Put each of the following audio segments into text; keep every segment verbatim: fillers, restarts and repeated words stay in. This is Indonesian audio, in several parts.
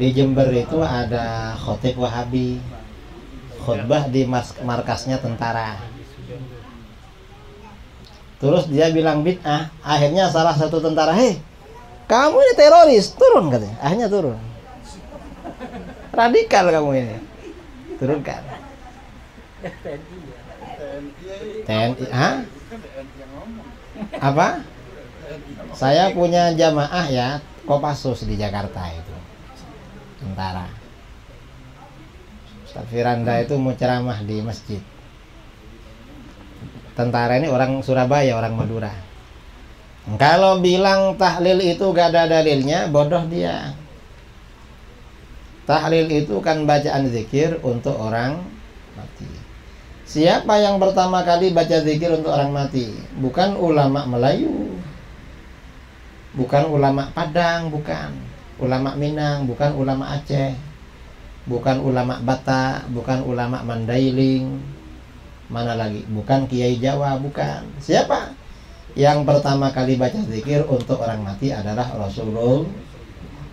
Di Jember itu ada Khotib Wahabi, khutbah di markasnya tentara. Terus dia bilang bid'ah. Akhirnya salah satu tentara, hei, kamu ini teroris, turun katanya. Akhirnya turun. Radikal kamu ini, turunkan. T N I, ha? Apa? Saya punya jamaah ya, Kopassus di Jakarta itu, tentara. Ustaz Firanda itu mau ceramah di masjid. Tentara ini orang Surabaya, orang Madura. Kalau bilang tahlil itu gak ada dalilnya, bodoh dia. Tahlil itu kan bacaan zikir untuk orang mati. Siapa yang pertama kali baca zikir untuk orang mati? Bukan ulama Melayu, bukan ulama Padang, bukan ulama Minang, bukan ulama Aceh, bukan ulama Batak, bukan ulama Mandailing, mana lagi? Bukan Kiai Jawa, bukan. Siapa? Yang pertama kali baca zikir untuk orang mati adalah Rasulullah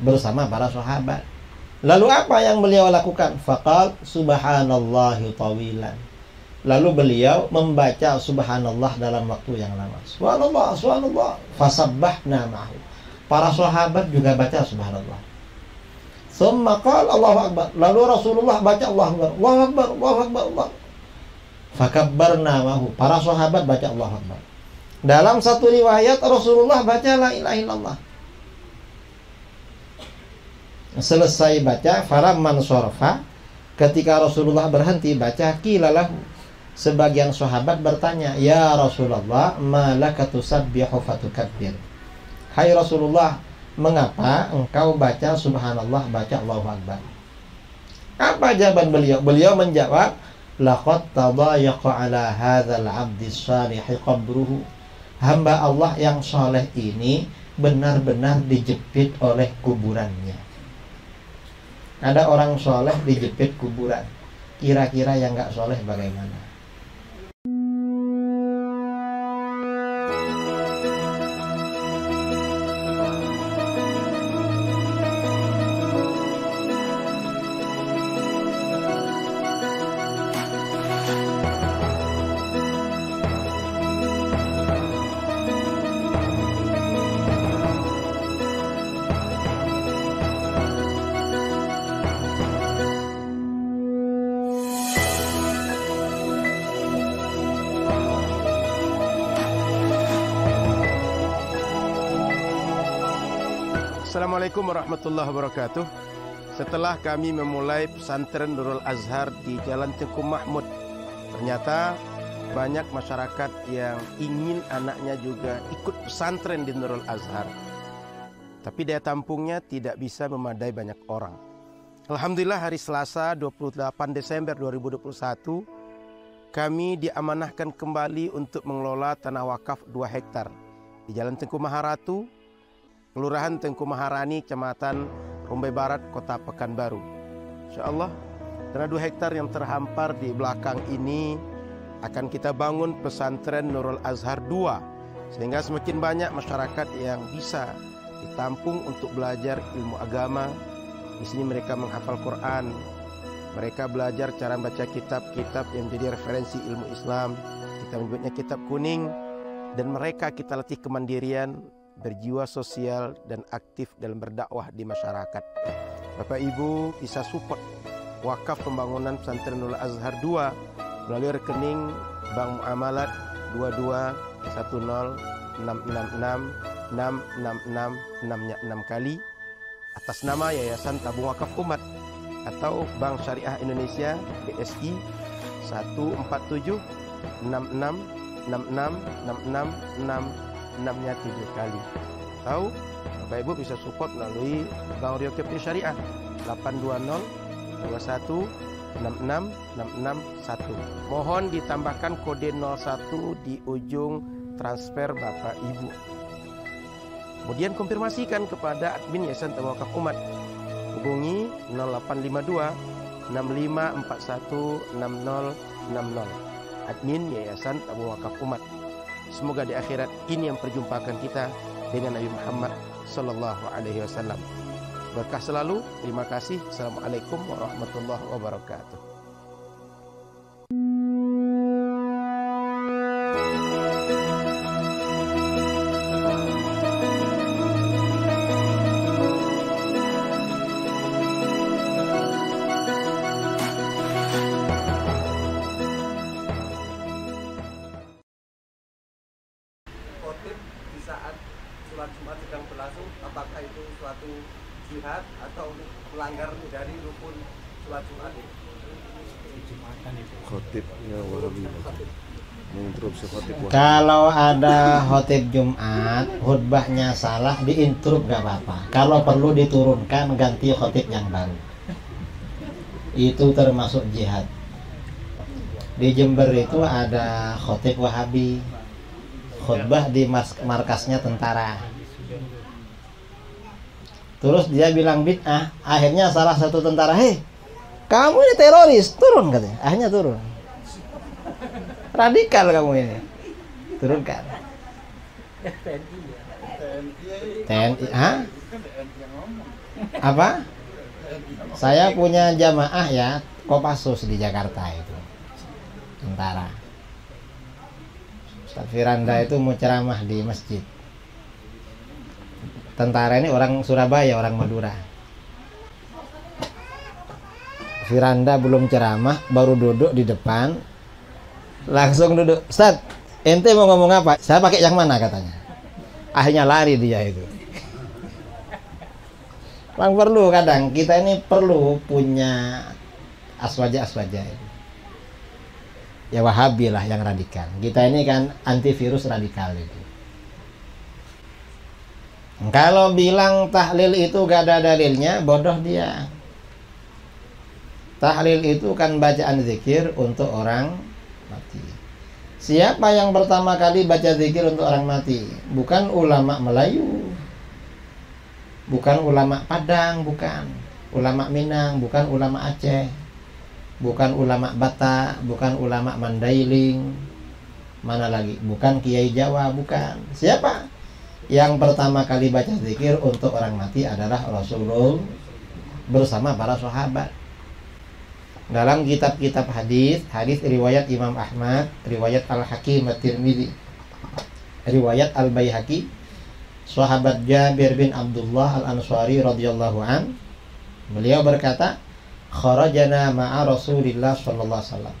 bersama para sahabat. Lalu apa yang beliau lakukan? Faqal subhanallahi tawilan. Lalu beliau membaca subhanallah dalam waktu yang lama. Subhanallah, subhanallah. Fasabbahna ma'hu. Para sahabat juga baca subhanallah. Tsumma qala Allahu akbar. Lalu Rasulullah baca Allahu akbar. Allahu akbar, Allahu akbar, Allah. Fakabbarna ma'hu. Para sahabat baca Allahu akbar. Dalam satu riwayat Rasulullah baca la ilaha illallah. Selesai baca falamman sorfa, ketika Rasulullah berhenti baca qilalahu. Sebagian sahabat bertanya, ya Rasulullah, malakatu sabbihu fatukabbir. Hai Rasulullah, mengapa engkau baca subhanallah, baca Allahu akbar? Apa jawaban beliau? Beliau menjawab, laqad tadayaqa ala hadzal abdi shalihi qabruhu. Hamba Allah yang soleh ini benar-benar dijepit oleh kuburannya. Ada orang soleh dijepit kuburan. Kira-kira yang nggak soleh bagaimana? Assalamualaikum warahmatullahi wabarakatuh. Setelah kami memulai pesantren Nurul Azhar di Jalan Tengku Mahmud, ternyata banyak masyarakat yang ingin anaknya juga ikut pesantren di Nurul Azhar. Tapi daya tampungnya tidak bisa memadai banyak orang. Alhamdulillah hari Selasa dua puluh delapan Desember dua ribu dua puluh satu, kami diamanahkan kembali untuk mengelola tanah wakaf dua hektar di Jalan Tengku Maharatu, Kelurahan Tengku Maharani, Kecamatan Rumbai Barat, Kota Pekanbaru. Insya Allah, tanah dua hektar yang terhampar di belakang ini akan kita bangun pesantren Nurul Azhar dua, sehingga semakin banyak masyarakat yang bisa ditampung untuk belajar ilmu agama. Di sini mereka menghafal Quran, mereka belajar cara membaca kitab-kitab yang menjadi referensi ilmu Islam. Kita menyebutnya kitab kuning, dan mereka kita latih kemandirian, berjiwa sosial dan aktif dalam berdakwah di masyarakat. Bapak Ibu bisa support wakaf pembangunan pesantren Nurul Azhar dua melalui rekening Bank Muamalat dua dua satu nol enam enam enam enam enam enam enam kali atas nama Yayasan Tabung Wakaf Umat atau Bank Syariah Indonesia B S I satu empat tujuh enam enam enam enam enam enam enam enamnya tujuh kali. Tahu, Bapak Ibu bisa support melalui Bank Riau Kepri Syariah delapan dua nol dua satu enam enam enam enam satu. Mohon ditambahkan kode nol satu di ujung transfer Bapak Ibu. Kemudian konfirmasikan kepada admin Yayasan Tabung Wakaf Umat. Hubungi nol delapan lima dua enam lima empat satu enam nol enam nol. Admin Yayasan Tabung Wakaf Umat. Semoga di akhirat ini yang perjumpakan kita dengan Nabi Muhammad sallallahu alaihi wasallam. Berkah selalu, terima kasih. Assalamualaikum warahmatullahi wabarakatuh. Kalau ada khotib Jumat khutbahnya salah, diintrup gak apa-apa. Kalau perlu diturunkan, ganti khotib yang baru. Itu termasuk jihad. Di Jember itu ada khotib Wahabi, khutbah di markasnya tentara. Terus dia bilang bid'ah. Akhirnya salah satu tentara, hei kamu ini teroris, turun katanya. Akhirnya turun. Radikal kamu ini, turunkan. T N I, ah? Apa? Saya punya jamaah ya, Kopassus di Jakarta itu, tentara. Ustaz Firanda itu mau ceramah di masjid. Tentara ini orang Surabaya, orang Madura. Firanda belum ceramah, baru duduk di depan, langsung duduk. Ustaz, ente mau ngomong apa? Saya pakai yang mana katanya. Akhirnya lari dia itu. Bang, perlu kadang kita ini perlu punya aswaja-aswaja itu. Ya Wahabi lah yang radikal. Kita ini kan antivirus radikal itu. Kalau bilang tahlil itu gak ada dalilnya, bodoh dia. Tahlil itu kan bacaan zikir untuk orang mati. Siapa yang pertama kali baca zikir untuk orang mati? Bukan ulama Melayu, bukan ulama Padang, bukan ulama Minang, bukan ulama Aceh, bukan ulama Batak, bukan ulama Mandailing, mana lagi? Bukan Kiai Jawa, bukan. Siapa? Yang pertama kali baca zikir untuk orang mati adalah Rasulullah bersama para sahabat. Dalam kitab-kitab hadis, hadis riwayat Imam Ahmad, riwayat Al-Hakim at-Tirmizi, riwayat Al-Baihaqi, sahabat Jabir bin Abdullah Al-Anshari radhiyallahu an, beliau berkata, "Kharajana ma'a Rasulillah sallallahu alaihi wasallam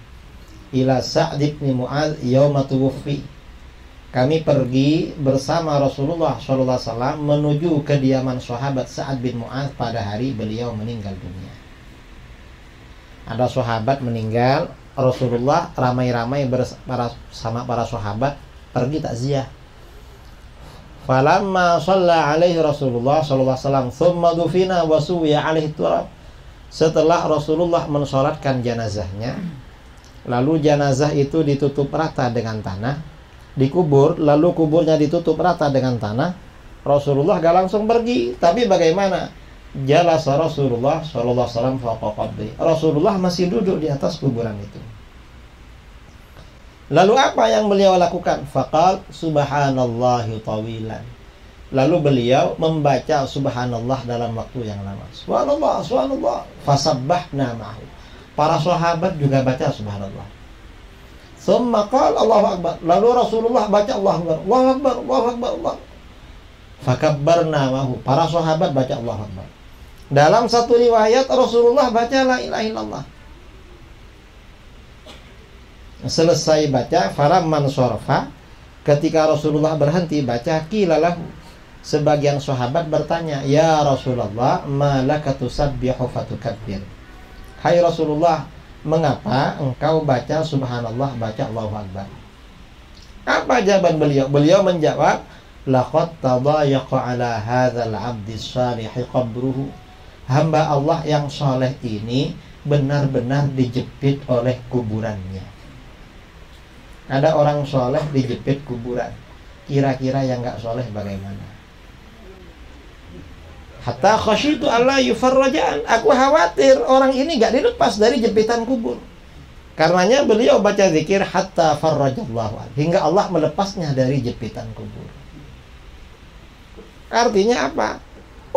ila Sa'd bin Mu'adh yauma tuwfi." Kami pergi bersama Rasulullah sallallahu alaihi wasallam menuju kediaman sahabat Sa'd bin Mu'adh pada hari beliau meninggal dunia. Ada sahabat meninggal, Rasulullah ramai-ramai bersama para sahabat pergi takziah. Falamma shalla alaihi Rasulullah sallallahu alaihi wasallam thumma dufina wa suwiya alaihi turab. Setelah Rasulullah mensolatkan jenazahnya, lalu jenazah itu ditutup rata dengan tanah, dikubur, lalu kuburnya ditutup rata dengan tanah. Rasulullah gak langsung pergi, tapi bagaimana? Jalasa Rasulullah sallallahu alaihi wasallam faqa qabri. Rasulullah masih duduk di atas kuburan itu. Lalu apa yang beliau lakukan? Faqal subhanallahi tawilan. Lalu beliau membaca subhanallah dalam waktu yang lama. Subhanallah, subhanallah. Fasabbahna ma'hu. Para sahabat juga baca subhanallah. Tsumma qala Allahu akbar. Lalu Rasulullah baca Allahu akbar. Allahu akbar, Allahu akbar, Allahu. Fakabbarna ma'hu. Para sahabat baca Allahu akbar. Dalam satu riwayat Rasulullah baca la ilaha illallah. Selesai baca faramman sorfa, ketika Rasulullah berhenti baca qila lahu, sebagian sahabat bertanya, "Ya Rasulullah, malaka tusabbihu fatukabbir." Hai Rasulullah, mengapa engkau baca subhanallah, baca Allahu akbar? Apa jawaban beliau? Beliau menjawab, "Laqad tadayaqa ala hadzal 'abdi shalihi qabruhu." Hamba Allah yang soleh ini benar-benar dijepit oleh kuburannya. Ada orang soleh dijepit kuburan. Kira-kira yang enggak soleh bagaimana? Hatta khasyitu alla yufarrajan. Aku khawatir orang ini enggak dilepas dari jepitan kubur. Karenanya beliau baca zikir hatta farrajallahu, hingga Allah melepasnya dari jepitan kubur. Artinya apa?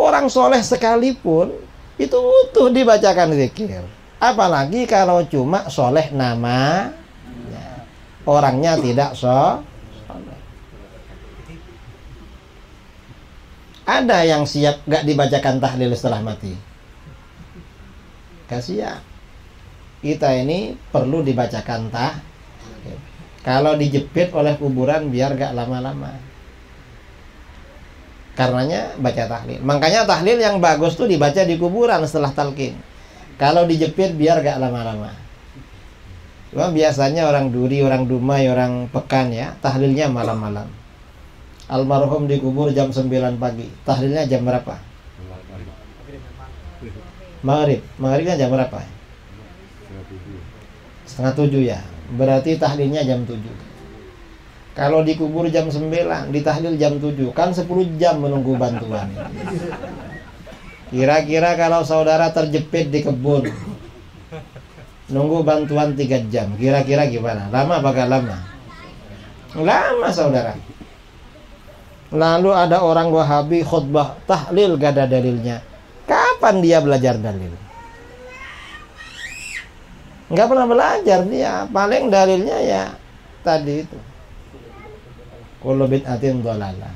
Orang soleh sekalipun itu butuh dibacakan zikir. Apalagi kalau cuma soleh nama, orangnya tidak soleh. Ada yang siap gak dibacakan tahlil setelah mati? Gak siap. Kita ini perlu dibacakan tahlil. Kalau dijepit oleh kuburan biar gak lama-lama. Karenanya baca tahlil. Makanya tahlil yang bagus tuh dibaca di kuburan setelah talqin. Kalau dijepit biar gak lama-lama. Cuma biasanya orang Duri, orang Dumai, orang Pekan ya, tahlilnya malam-malam. Almarhum dikubur jam sembilan pagi. Tahlilnya jam berapa? Maghrib. Maghribnya jam berapa? Setengah tujuh ya. Berarti tahlilnya jam tujuh. Kalau dikubur jam sembilan, ditahlil jam tujuh. Kan sepuluh jam menunggu bantuan. Kira-kira kalau saudara terjepit di kebun, nunggu bantuan tiga jam, kira-kira gimana? Lama bakal lama? Lama saudara. Lalu ada orang Wahabi khutbah tahlil gak ada dalilnya. Kapan dia belajar dalil? Gak pernah belajar dia. Paling dalilnya ya tadi itu, kullu bid'atin dhalalah.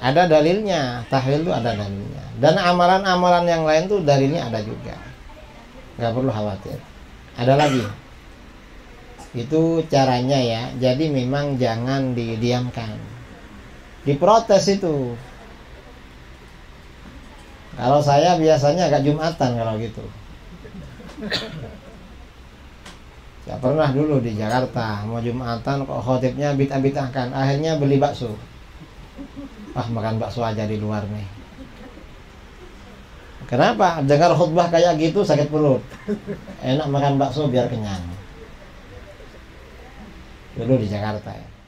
Ada dalilnya. Tahlil itu ada dalilnya. Dan amalan-amalan yang lain tuh dalilnya ada juga. Gak perlu khawatir. Ada lagi. Itu caranya ya. Jadi memang jangan didiamkan. Diprotes itu. Kalau saya biasanya agak Jumatan kalau gitu. Ya pernah dulu di Jakarta mau Jumatan kok khotibnya bid'ah-bid'ahkan. Akhirnya beli bakso. Wah, makan bakso aja di luar nih. Kenapa? Dengar khutbah kayak gitu sakit perut. Enak makan bakso biar kenyang. Dulu di Jakarta ya.